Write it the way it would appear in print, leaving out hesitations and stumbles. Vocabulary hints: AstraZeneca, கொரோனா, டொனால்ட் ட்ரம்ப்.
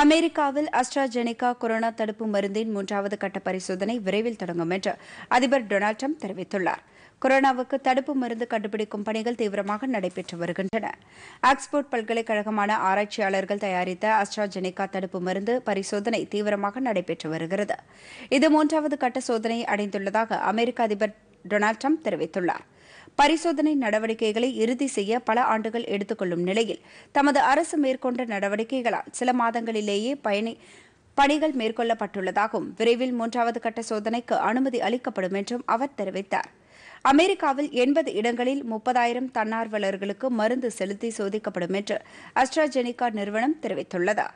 அமெரிக்காவில் AstraZeneca கொரோனா தடுப்பு மருந்தின் மூன்றாவது கட்ட பரிசோதனை விரைவில் தொடங்கும் என்று அதிபர் டொனால்ட் ட்ரம்ப் தெரிவித்துள்ளார். கொரோனாவுக்கு தடுப்பு மருந்து கண்டுபிடிக்கும் பணிகள் தீவிரமாக நடைபெற்று வருகின்றன. ஆக்ஸ்போர்ட் பல்கலைக்கழகமான ஆராய்ச்சியாளர்கள் தயாரித்த AstraZeneca தடுப்பு மருந்து பரிசோதனை தீவிரமாக நடைபெற்று வருகிறது. இது மூன்றாவது கட்ட சோதனையை அடைந்துள்ளதாக அமெரிக்க அதிபர் டொனால்ட் ட்ரம்ப் தெரிவித்துள்ளார். பரிசோதனை நடவடிக்கைகளை இறுதி செய்ய பல ஆண்டுகள் எடுத்துக்கொள்ளும் நிலையில் தமது அரசு மேற்கொண்ட நடவடிக்கைகளால் சில மாதங்களிலேயே பணிகள் மேற்கொள்ளப்பட்டுள்ளதாகவும் விரைவில் மூன்றாவது கட்ட சோதனைக்கு அனுமதி அளிக்கப்படும் என்றும் அவர் தெரிவித்தார். அமெரிக்காவில் 80 இடங்களில் 30,000 தன்னார்வலர்களுக்கு மருந்து செலுத்தி சோதிக்கப்படும் என்று AstraZeneca நிறுவனம் தெரிவித்துள்ளது.